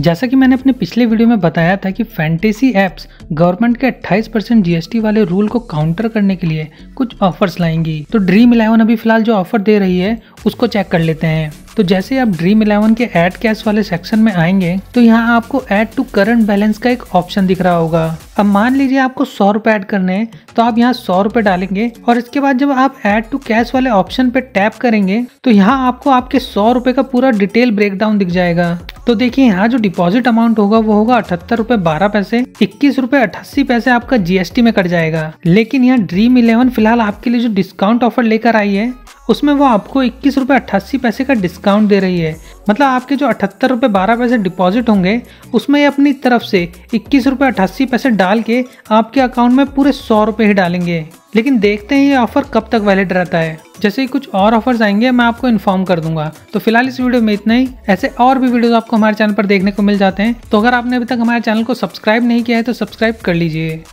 जैसा कि मैंने अपने पिछले वीडियो में बताया था कि फैंटेसी ऐप्स गवर्नमेंट के 28% जीएसटी वाले रूल को काउंटर करने के लिए कुछ ऑफर्स लाएंगी, तो Dream11 अभी फिलहाल जो ऑफर दे रही है उसको चेक कर लेते हैं। तो जैसे ही आप Dream11 के ऐड कैश वाले सेक्शन में आएंगे तो यहाँ आपको ऐड टू करंट बैलेंस का एक ऑप्शन दिख रहा होगा। अब मान लीजिए आपको 100 रुपए ऐड करने हैं तो आप यहाँ 100 रुपए डालेंगे और इसके बाद जब आप ऐड टू कैश वाले ऑप्शन पे टैप करेंगे तो यहाँ आपको आपके 100 रुपए का पूरा डिटेल ब्रेकडाउन दिख जाएगा। तो देखिए यहाँ जो डिपॉजिट अमाउंट होगा वो होगा 78 रुपए 12 पैसे, 21 रुपए 88 पैसे आपका जीएसटी में कट जाएगा। लेकिन यहाँ Dream11 फिलहाल आपके लिए जो डिस्काउंट ऑफर लेकर आई है उसमें वो आपको 21 रुपए 88 पैसे का डिस्काउंट दे रही है। मतलब आपके जो 78 रुपए 12 पैसे डिपॉजिट होंगे उसमें अपनी तरफ से 21 रुपए 88 पैसे डाल के आपके अकाउंट में पूरे 100 रुपए ही डालेंगे। लेकिन देखते हैं ये ऑफर कब तक वैलिड रहता है। जैसे ही कुछ और ऑफर्स आएंगे मैं आपको इन्फॉर्म कर दूंगा। तो फिलहाल इस वीडियो में इतना ही। ऐसे और भी वीडियोस आपको हमारे चैनल पर देखने को मिल जाते हैं, तो अगर आपने अभी तक हमारे चैनल को सब्सक्राइब नहीं किया है तो सब्सक्राइब कर लीजिए।